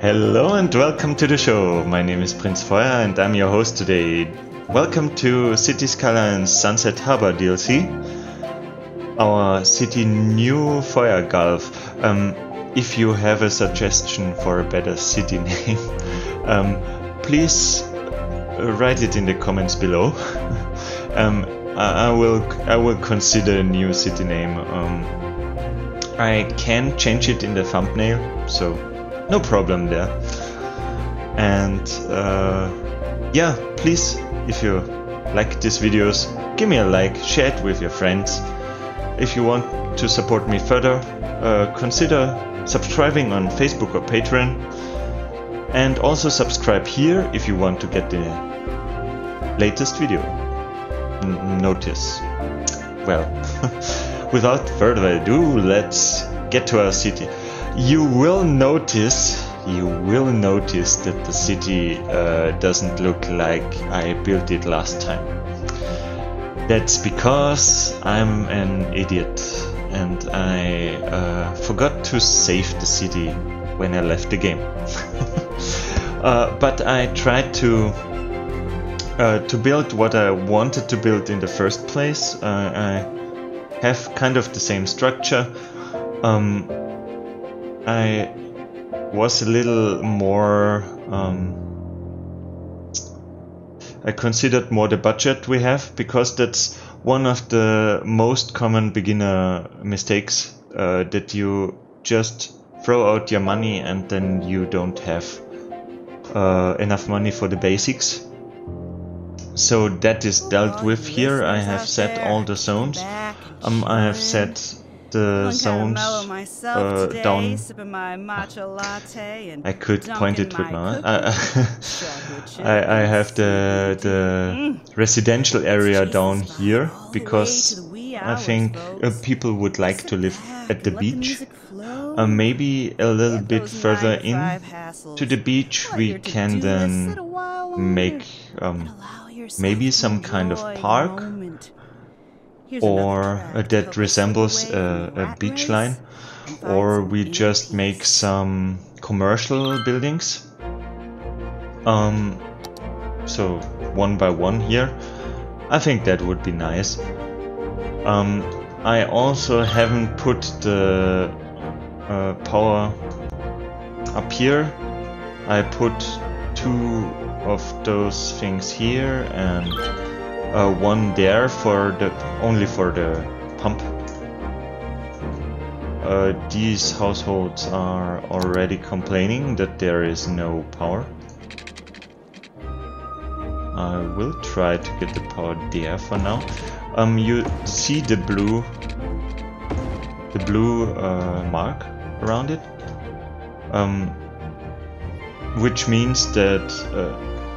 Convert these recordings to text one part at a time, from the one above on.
Hello and welcome to the show. My name is Prinz Feuer and I'm your host today. Welcome to Cities: Skylines Sunset Harbor DLC, our city new Feuer Gulf. If you have a suggestion for a better city name, please write it in the comments below. I will consider a new city name. I can change it in the thumbnail, so no problem there. And yeah, please, if you like these videos, give me a like, share it with your friends. If you want to support me further, consider subscribing on Facebook or Patreon, and also subscribe here if you want to get the latest video notice. Well, without further ado, let's get to our city. You will notice that the city doesn't look like I built it last time. That's because I'm an idiot and I forgot to save the city when I left the game. But I tried to build what I wanted to build in the first place. I have kind of the same structure. I was a little more... I considered more the budget we have, because that's one of the most common beginner mistakes, that you just throw out your money and then you don't have enough money for the basics. So that is dealt with here. I have set all the zones. I have set the zones down. I could point it with my... I have the residential area down here, because I think people would like to live at the beach. Maybe a little bit further in to the beach we can then make maybe some kind of park, or that resembles a beach line, or we just make some commercial buildings, so one by one here. I think that would be nice. I also haven't put the power up here. I put two of those things here and one there only for the pump. These households are already complaining that there is no power. I will try to get the power there for now. You see the blue mark around it, which means that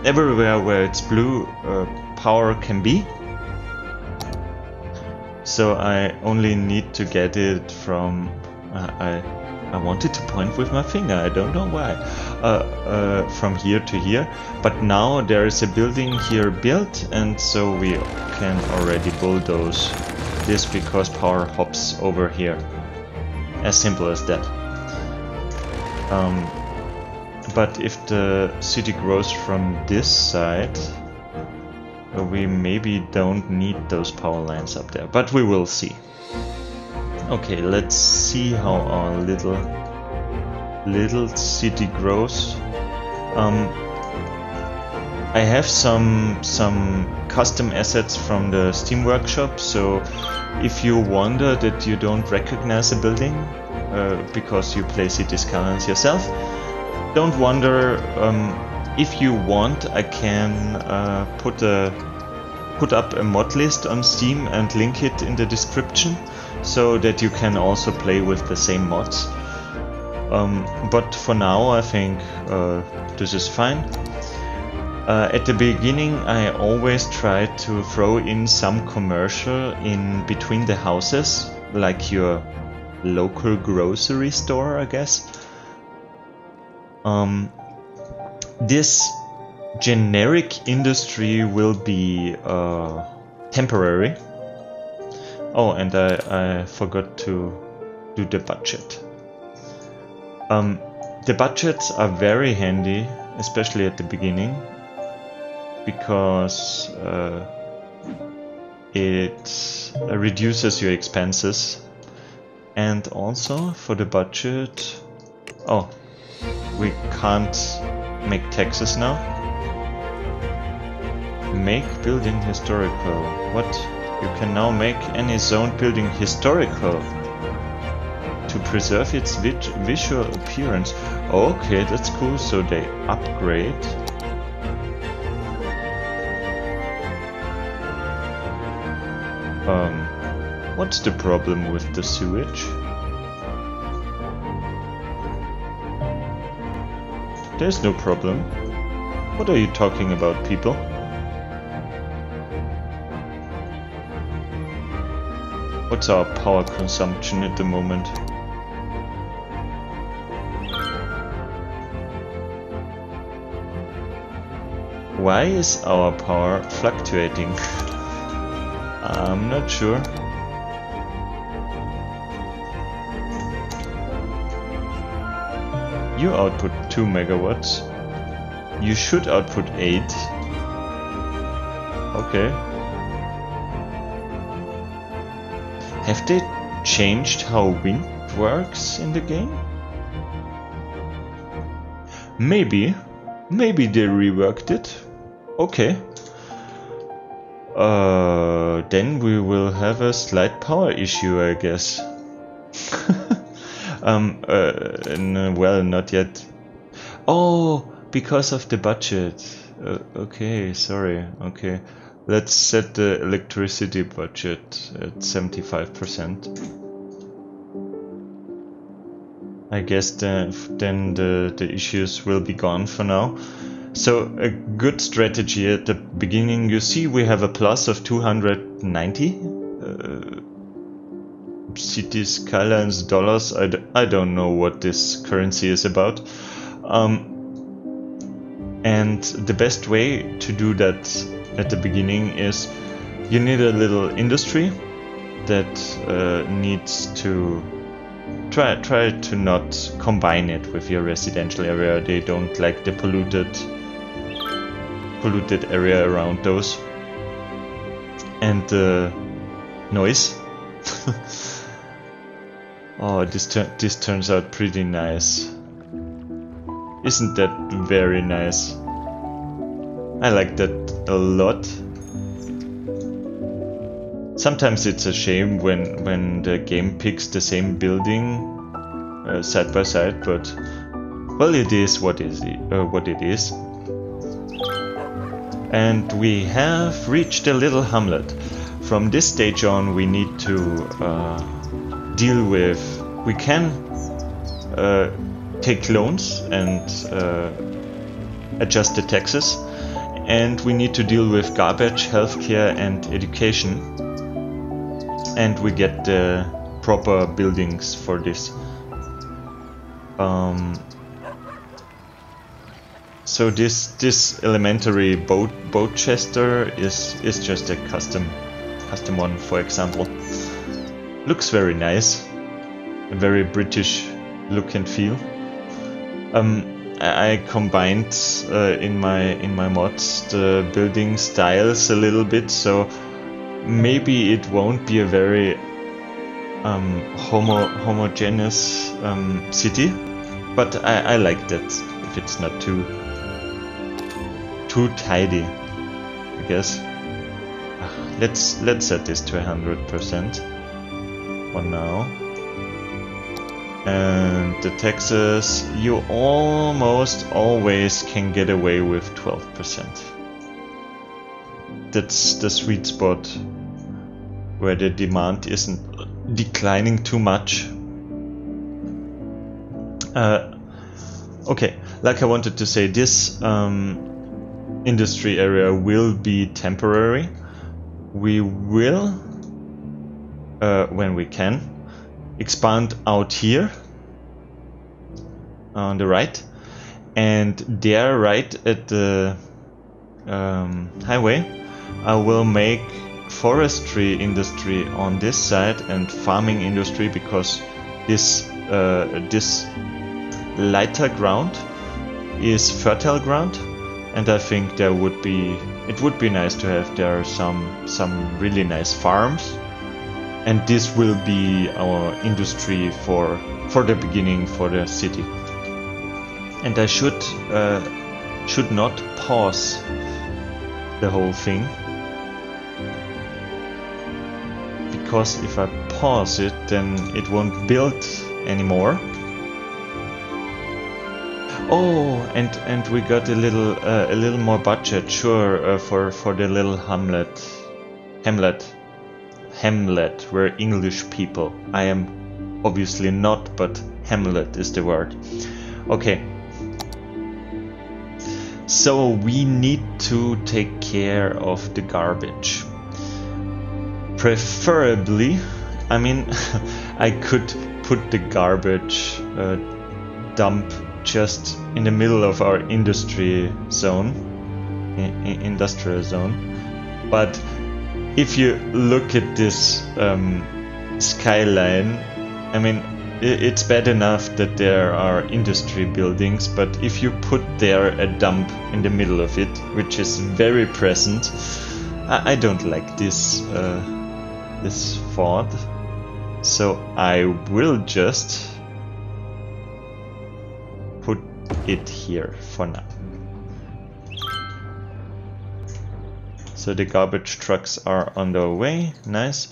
everywhere where it's blue, power can be. So I only need to get it from... I wanted to point with my finger, I don't know why. From here to here. But now there is a building here built, and so we can already bulldoze this because power hops over here. As simple as that. But if the city grows from this side, we maybe don't need those power lines up there, but we will see. Okay, let's see how our little city grows. I have some custom assets from the Steam Workshop, so if you wonder that you don't recognize a building because you play Cities: Skylines yourself, don't wonder. If you want, I can put up a mod list on Steam and link it in the description, so that you can also play with the same mods. But for now I think this is fine. At the beginning I always try to throw in some commercial in between the houses, like your local grocery store, I guess. This generic industry will be temporary. Oh, and I forgot to do the budget. The budgets are very handy, especially at the beginning, because it reduces your expenses. And also for the budget, oh, we can't make taxes now. Make building historical. What? You can now make any zone building historical to preserve its visual appearance. Okay, that's cool. So they upgrade. What's the problem with the sewage? There's no problem. What are you talking about, people? What's our power consumption at the moment? Why is our power fluctuating? I'm not sure. You output 2 megawatts. You should output 8. Okay. Have they changed how wind works in the game? Maybe. Maybe they reworked it. Okay. Then we will have a slight power issue, I guess. No, well, not yet. Oh, because of the budget. Okay, sorry. Okay, let's set the electricity budget at 75%. I guess then the issues will be gone for now. So a good strategy at the beginning. You see, we have a plus of 290. Cities Skylines dollars. I don't know what this currency is about, and the best way to do that at the beginning is you need a little industry that needs to try to not combine it with your residential area. They don't like the polluted area around those and the noise. Oh, this turns out pretty nice. Isn't that very nice? I like that a lot. Sometimes it's a shame when the game picks the same building side by side, but well, it is what it is. And we have reached a little hamlet. From this stage on, we need to deal with, we can take loans and adjust the taxes, and we need to deal with garbage, healthcare and education, and we get the proper buildings for this. So this elementary boat chester is just a custom one, for example. Looks very nice, a very British look and feel. I combined in my mods the building styles a little bit, so maybe it won't be a very homogeneous city, but I like that if it's not too tidy, I guess. Let's set this to 100%. For now. And the taxes, you almost always can get away with 12%. That's the sweet spot where the demand isn't declining too much. Okay, like I wanted to say, this industry area will be temporary. We will, when we can, expand out here on the right, and there right at the highway I will make forestry industry on this side and farming industry, because this lighter ground is fertile ground, and I think there would be, it would be nice to have there some really nice farms, and this will be our industry for the beginning, for the city. And I should not pause the whole thing, because if I pause it, then it won't build anymore. Oh, and we got a little more budget, sure, for the little Hamlet, we're English people. I am obviously not, but Hamlet is the word. Okay. So we need to take care of the garbage. Preferably, I mean, I could put the garbage dump just in the middle of our industrial zone, but if you look at this skyline, I mean, it's bad enough that there are industry buildings, but if you put there a dump in the middle of it, which is very present, I don't like this this thought. So I will just put it here for now. So the garbage trucks are on their way. Nice.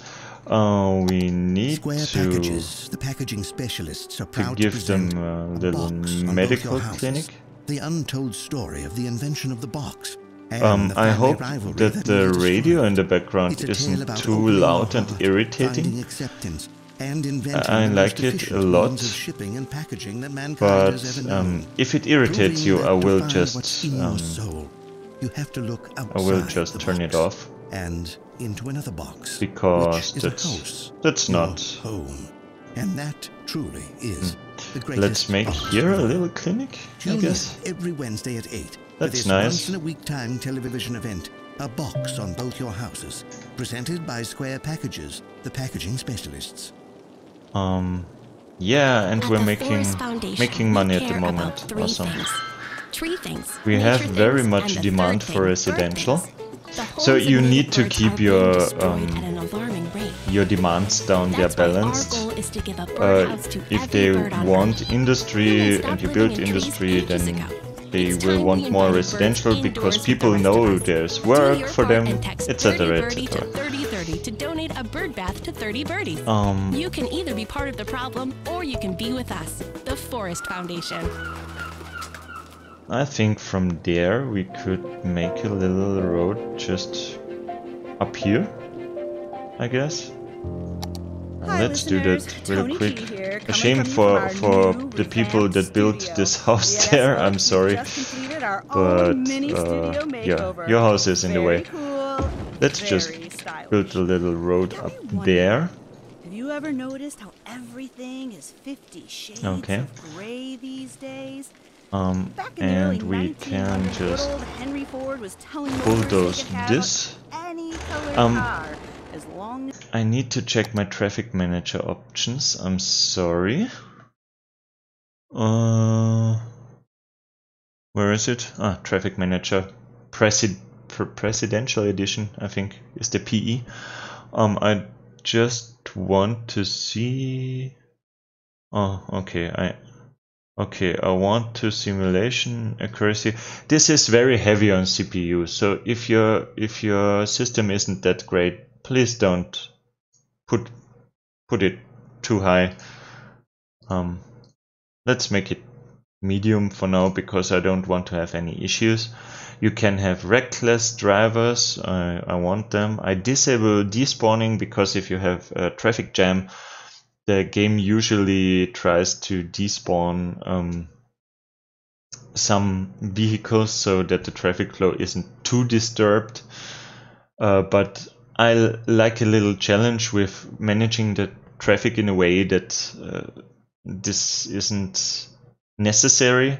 We need the packaging specialists are proud to give them a little medical clinic. The untold story of the invention of the box. I hope that the radio in the background isn't too loud and irritating. I like it a lot, but if it irritates you, I will just turn it off, because that's not home. And that truly is the greatest. Let's make here a little clinic, I guess. Every Wednesday at 8. That's nice. Once-in-a-week-time television event, a box on both your houses, presented by Square Packages, the packaging specialists. Yeah, and we're making money at the moment. Awesome. We have very much demand for residential, so you need to keep your demands down. They're balanced. If they want industry and you build industry, then they will want more residential because people know there's work for them, etc., etc. To donate a bird bath to 30 birdies. You can either be part of the problem or you can be with us, the Forest Foundation. I think from there we could make a little road just up here, I guess. Hi, let's do that real quick. A shame for the people that built this house there. I'm sorry, but yeah, your house is in the way. Let's just build a little road up there. Have you ever noticed how everything is 50 shades of gray these days? And we can just bulldoze this. I need to check my Traffic Manager options. I'm sorry. Where is it? Ah, Traffic Manager Presidential Edition, I think, is the PE. I just want to see. Oh, okay. I want to simulation accuracy. This is very heavy on CPU, so if your system isn't that great, please don't put it too high. Let's make it medium for now, because I don't want to have any issues. You can have reckless drivers. I want them. I disable despawning, because if you have a traffic jam, the game usually tries to despawn some vehicles so that the traffic flow isn't too disturbed. But I like a little challenge with managing the traffic in a way that this isn't necessary.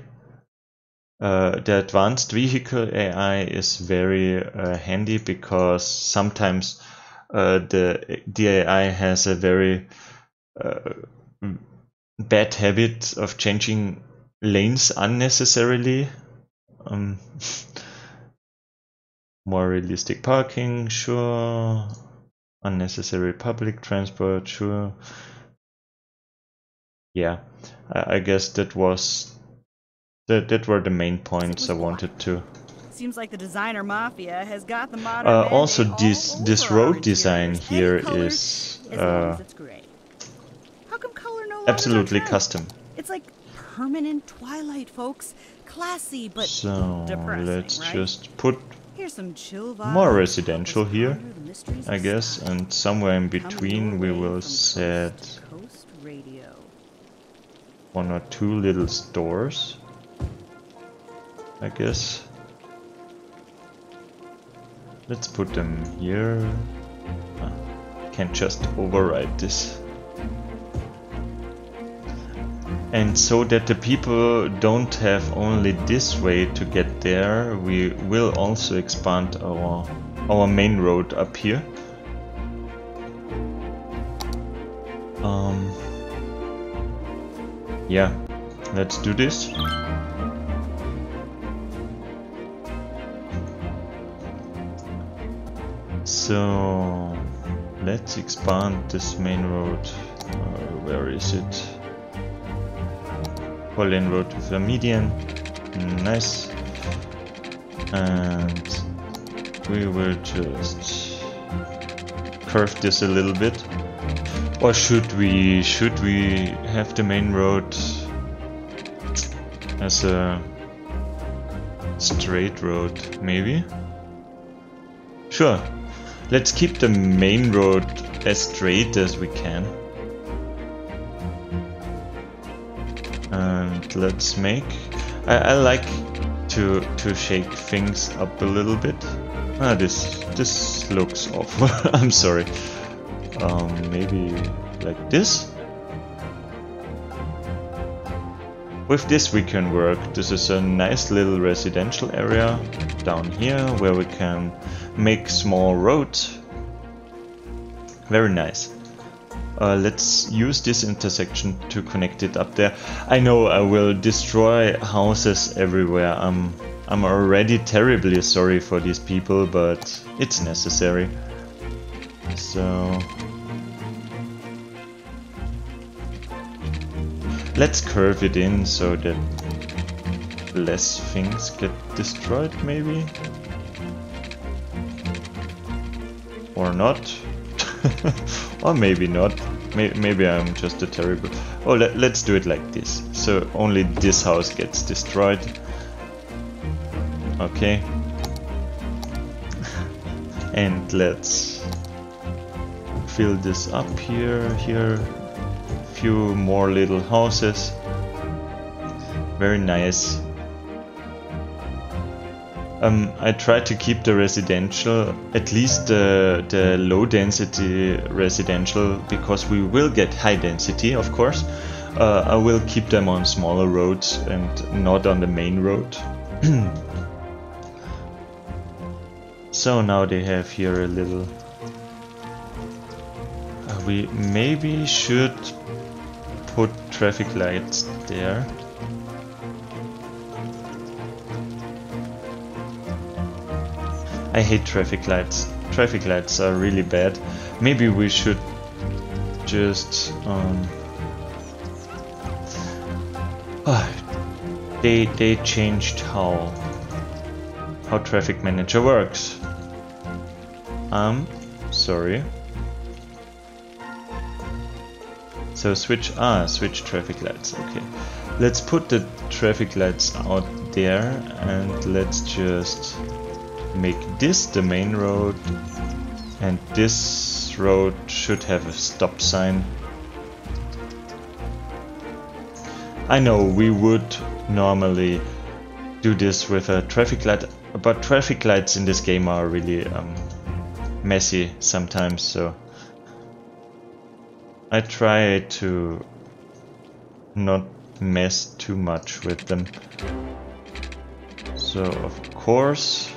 The advanced vehicle AI is very handy, because sometimes the AI has a very bad habit of changing lanes unnecessarily. More realistic parking, sure. Unnecessary public transport, sure. Yeah, I guess that was that were the main points I wanted to. Seems like the designer mafia has got the modern. Also, this road design here is absolutely custom. It's like permanent twilight, folks. Classy but depressing. So let's just put more residential here, I guess, and somewhere in between we will set one or two little stores, I guess. Let's put them here. Can't just override this. And so that the people don't have only this way to get there, we will also expand our main road up here. Yeah, let's do this. So let's expand this main road. Where is it? Pauline road with a median. Nice. And we will just curve this a little bit. Or should we have the main road as a straight road, maybe? Sure. Let's keep the main road as straight as we can. And let's make... I like to shake things up a little bit. This looks awful. I'm sorry. Maybe like this? With this we can work. This is a nice little residential area down here where we can make small roads. Very nice. Let's use this intersection to connect it up there. I know I will destroy houses everywhere. I'm already terribly sorry for these people, but it's necessary. So... let's curve it in so that less things get destroyed, maybe? Or not? Or maybe not. Maybe I'm just a terrible... Oh, let's do it like this. So only this house gets destroyed. Okay. And let's fill this up here, few more little houses. Very nice. I try to keep the residential, at least the low density residential, because we will get high density, of course. I will keep them on smaller roads and not on the main road. So now they have here a little... we maybe should put traffic lights there. I hate traffic lights. Traffic lights are really bad. Maybe we should just... they changed how Traffic Manager works. I'm sorry. So switch traffic lights, okay. Let's put the traffic lights out there and let's just make this the main road, and this road should have a stop sign. I know we would normally do this with a traffic light, but traffic lights in this game are really messy sometimes, so I try to not mess too much with them. So of course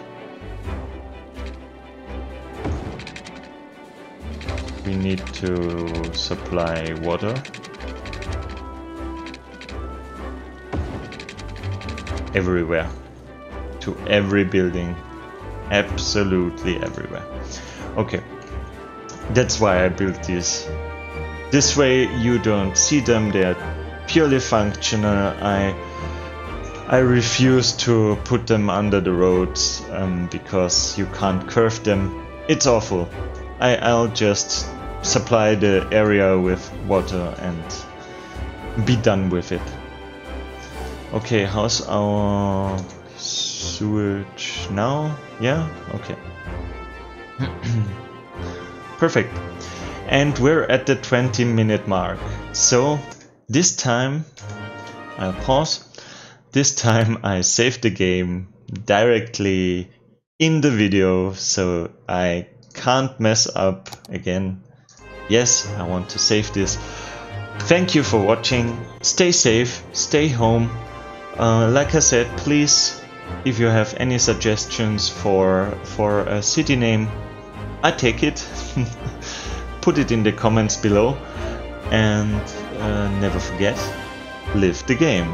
we need to supply water. everywhere, to every building, absolutely everywhere. Okay, that's why I built these. This way you don't see them, they're purely functional. I refuse to put them under the roads because you can't curve them. It's awful. I'll just supply the area with water and be done with it. Okay, how's our sewage now? Yeah? Okay. Perfect. And we're at the 20-minute mark. So this time I'll pause. This time I save the game directly in the video, so I can't mess up again. Yes, I want to save this. Thank you for watching. Stay safe, stay home. Like I said, please, if you have any suggestions for a city name, I take it. Put it in the comments below. And never forget, live the game.